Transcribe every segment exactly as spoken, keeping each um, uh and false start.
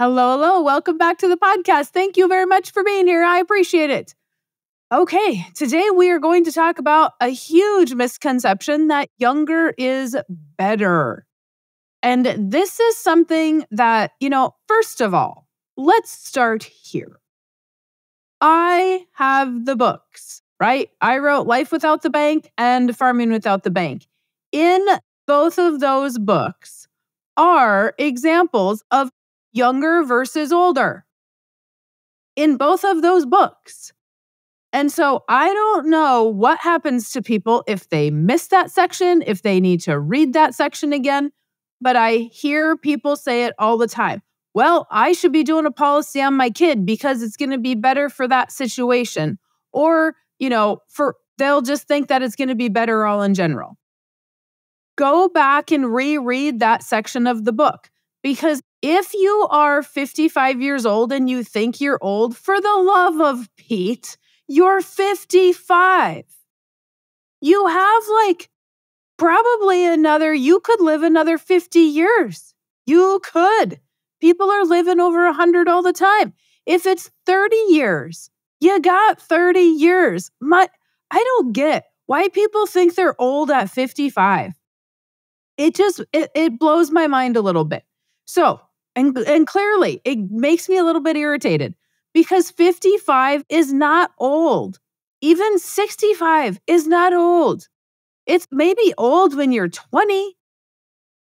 Hello, hello. Welcome back to the podcast. Thank you very much for being here. I appreciate it. Okay, today we are going to talk about a huge misconception that younger is better. And this is something that, you know, first of all, let's start here. I have the books, right? I wrote Life Without the Bank and Farming Without the Bank. In both of those books are examples of younger versus older. In both of those books. And so I don't know what happens to people if they miss that section, if they need to read that section again, but I hear people say it all the time. Well, I should be doing a policy on my kid because it's going to be better for that situation. Or, you know, for they'll just think that it's going to be better all in general. Go back and reread that section of the book, because if you are fifty-five years old and you think you're old, for the love of Pete, you're fifty-five. You have like probably another, you could live another fifty years. You could. People are living over one hundred all the time. If it's thirty years, you got thirty years. My, I don't get why people think they're old at fifty-five. It just, it, it blows my mind a little bit. So, and, and clearly it makes me a little bit irritated. Because fifty-five is not old. Even sixty-five is not old. It's maybe old when you're twenty.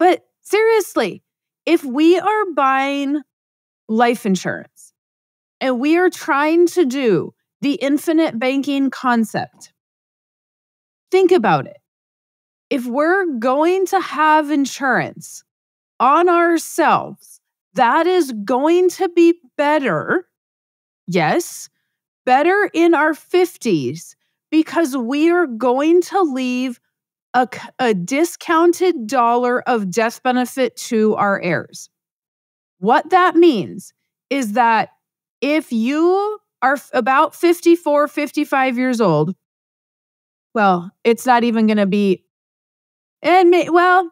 But seriously, if we are buying life insurance and we are trying to do the infinite banking concept, think about it. If we're going to have insurance on ourselves, that is going to be better. Yes, better in our fifties, because we are going to leave a, a discounted dollar of death benefit to our heirs. What that means is that if you are about fifty-four, fifty-five years old, well, it's not even going to be, and may, well,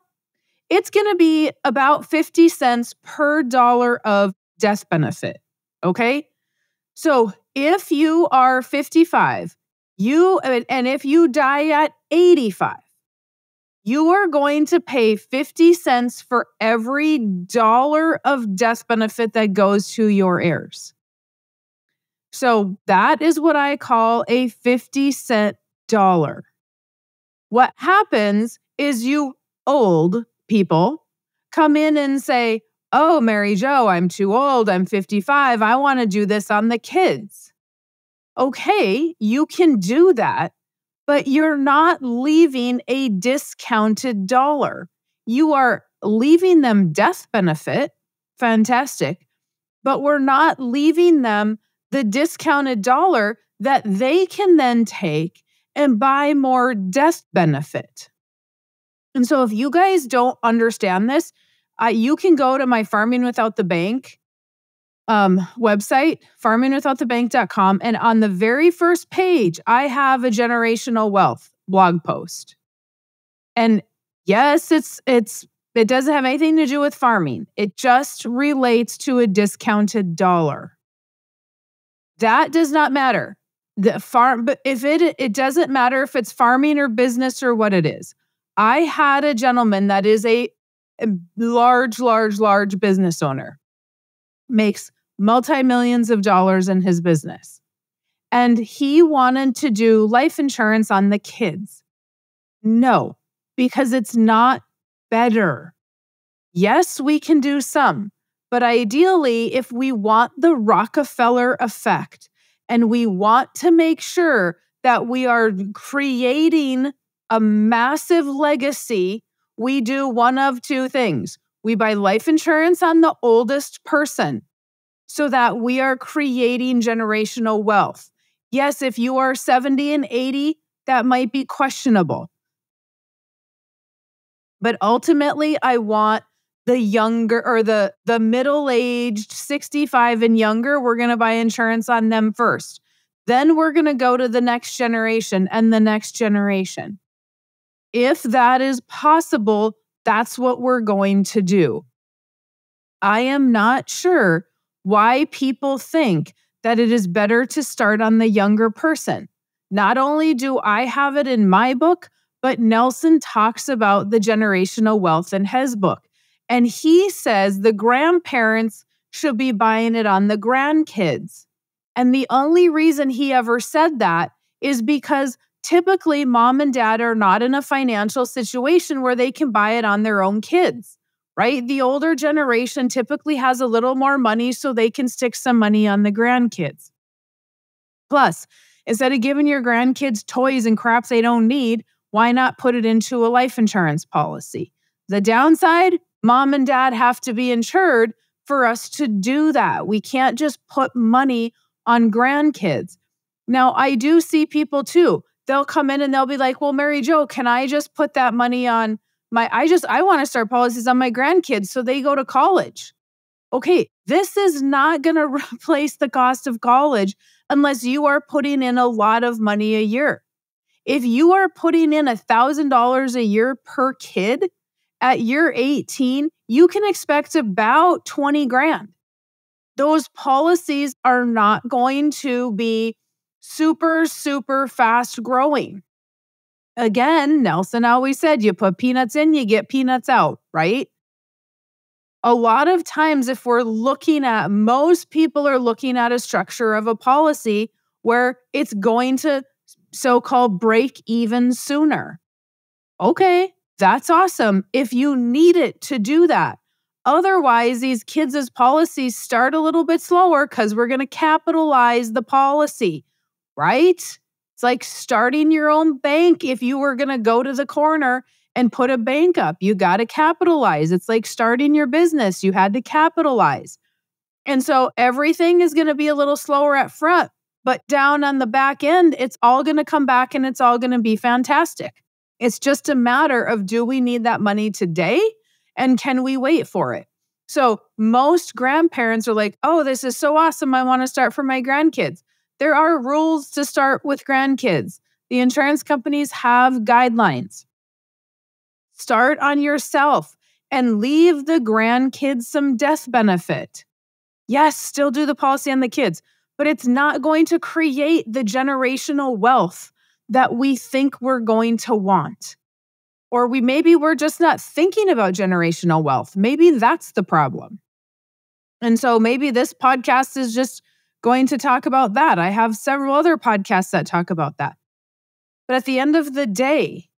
it's going to be about fifty cents per dollar of death benefit, okay? So if you are fifty-five, you and if you die at eighty-five, you are going to pay fifty cents for every dollar of death benefit that goes to your heirs. So that is what I call a fifty cent dollar. What happens is you old people come in and say, oh, Mary Jo, I'm too old, I'm fifty-five, I want to do this on the kids. Okay, you can do that, but you're not leaving a discounted dollar. You are leaving them death benefit, fantastic, but we're not leaving them the discounted dollar that they can then take and buy more death benefit. And so if you guys don't understand this, Uh, you can go to my Farming Without the Bank um, website, farming without the bank dot com. And on the very first page, I have a generational wealth blog post. And yes, it's it's it doesn't have anything to do with farming. It just relates to a discounted dollar. That does not matter. The farm, but if it it doesn't matter if it's farming or business or what it is. I had a gentleman that is a large, large, large business owner, makes multi-millions of dollars in his business. And he wanted to do life insurance on the kids. No, because it's not better. Yes, we can do some, but ideally, if we want the Rockefeller effect and we want to make sure that we are creating a massive legacy, we do one of two things. We buy life insurance on the oldest person so that we are creating generational wealth. Yes, if you are seventy and eighty, that might be questionable. But ultimately, I want the younger or the, the middle-aged sixty-five and younger, we're going to buy insurance on them first. Then we're going to go to the next generation and the next generation. If that is possible, that's what we're going to do. I am not sure why people think that it is better to start on the younger person. Not only do I have it in my book, but Nelson talks about the generational wealth in his book. And he says the grandparents should be buying it on the grandkids. And the only reason he ever said that is because typically mom and dad are not in a financial situation where they can buy it on their own kids, right? The older generation typically has a little more money so they can stick some money on the grandkids. Plus, instead of giving your grandkids toys and crap they don't need, why not put it into a life insurance policy? The downside, mom and dad have to be insured for us to do that. We can't just put money on grandkids. Now, I do see people too. They'll come in and they'll be like, well, Mary Jo, can I just put that money on my, I just, I want to start policies on my grandkids so they go to college. Okay, this is not going to replace the cost of college unless you are putting in a lot of money a year. If you are putting in one thousand dollars a year per kid at year eighteen, you can expect about twenty grand. Those policies are not going to be super, super fast growing. Again, Nelson always said, you put peanuts in, you get peanuts out, right? A lot of times if we're looking at, most people are looking at a structure of a policy where it's going to so-called break even sooner. Okay, that's awesome if you need it to do that. Otherwise, these kids' policies start a little bit slower because we're going to capitalize the policy, right? It's like starting your own bank. If you were going to go to the corner and put a bank up, you got to capitalize. It's like starting your business. You had to capitalize. And so everything is going to be a little slower at front, but down on the back end, it's all going to come back and it's all going to be fantastic. It's just a matter of, do we need that money today? And can we wait for it? So most grandparents are like, oh, this is so awesome. I want to start for my grandkids. There are rules to start with grandkids. The insurance companies have guidelines. Start on yourself and leave the grandkids some death benefit. Yes, still do the policy on the kids, but it's not going to create the generational wealth that we think we're going to want. Or we maybe we're just not thinking about generational wealth. Maybe that's the problem. And so maybe this podcast is just going to talk about that. I have several other podcasts that talk about that. But at the end of the day,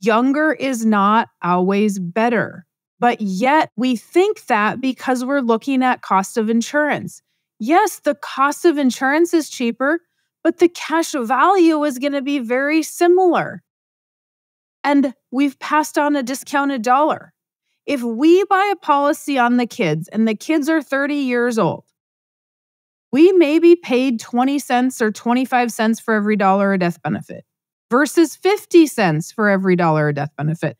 younger is not always better. But yet we think that because we're looking at cost of insurance. Yes, the cost of insurance is cheaper, but the cash value is going to be very similar. And we've passed on a discounted dollar. If we buy a policy on the kids and the kids are thirty years old, we may be paid twenty cents or twenty-five cents for every dollar a death benefit versus fifty cents for every dollar a death benefit.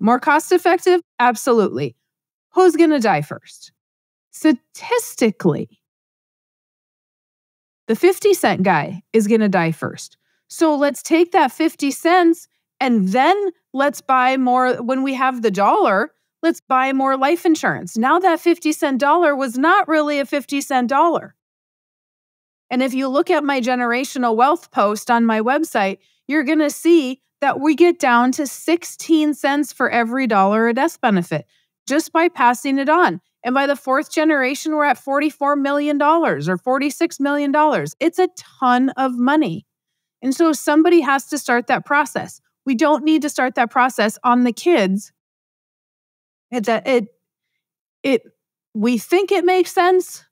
More cost effective? Absolutely. Who's going to die first? Statistically, the fifty cent guy is going to die first. So let's take that fifty cents and then let's buy more. When we have the dollar, let's buy more life insurance. Now that fifty cent dollar was not really a fifty cent dollar. And if you look at my generational wealth post on my website, you're going to see that we get down to sixteen cents for every dollar a death benefit just by passing it on. And by the fourth generation, we're at forty-four million dollars or forty-six million dollars. It's a ton of money. And so somebody has to start that process. We don't need to start that process on the kids. It, it, it, we think it makes sense,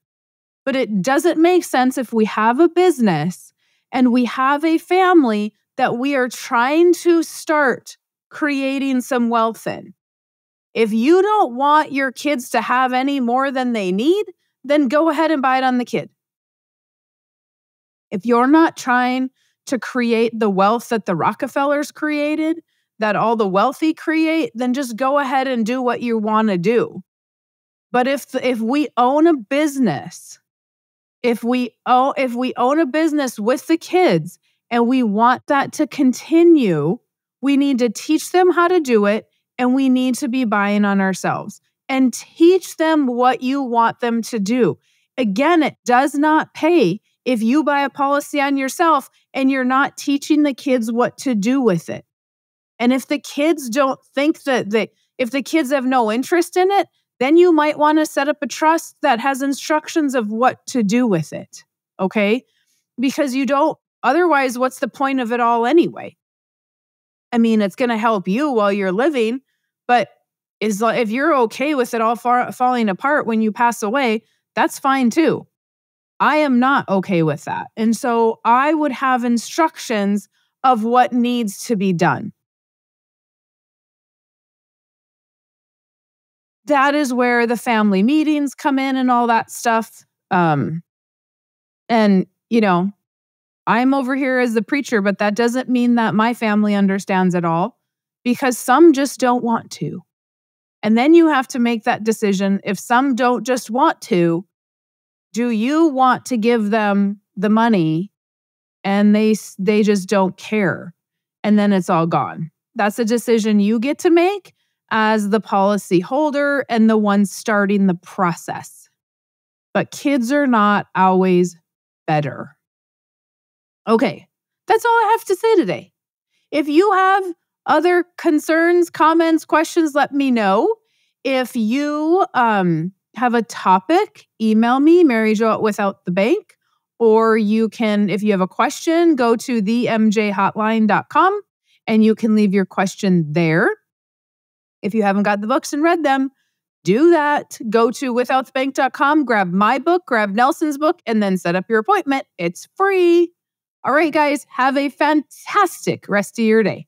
but it doesn't make sense if we have a business and we have a family that we are trying to start creating some wealth in. If you don't want your kids to have any more than they need, then go ahead and buy it on the kid. If you're not trying to create the wealth that the Rockefellers created, that all the wealthy create, then just go ahead and do what you want to do. But if if we own a business, if we own, if we own a business with the kids and we want that to continue, we need to teach them how to do it and we need to be buying on ourselves. and teach them what you want them to do. Again, it does not pay if you buy a policy on yourself and you're not teaching the kids what to do with it. And if the kids don't think that they, if the kids have no interest in it, then you might want to set up a trust that has instructions of what to do with it. Okay? Because you don't, otherwise, what's the point of it all anyway? I mean, it's going to help you while you're living, but is, if you're okay with it all far, falling apart when you pass away, that's fine too. I am not okay with that. And so I would have instructions of what needs to be done. That is where the family meetings come in and all that stuff. Um, and, you know, I'm over here as the preacher, but that doesn't mean that my family understands it all, because some just don't want to. And then you have to make that decision. If some don't just want to, do you want to give them the money and they, they just don't care? And then it's all gone. That's a decision you get to make as the policy holder and the one starting the process. But kids are not always better. Okay, that's all I have to say today. If you have other concerns, comments, questions, let me know. If you um, have a topic, email me, Mary Jo at Without the Bank, or you can, if you have a question, go to the m j hotline dot com and you can leave your question there. If you haven't got the books and read them, do that. Go to without the bank dot com, grab my book, grab Nelson's book, and then set up your appointment. It's free. All right, guys, have a fantastic rest of your day.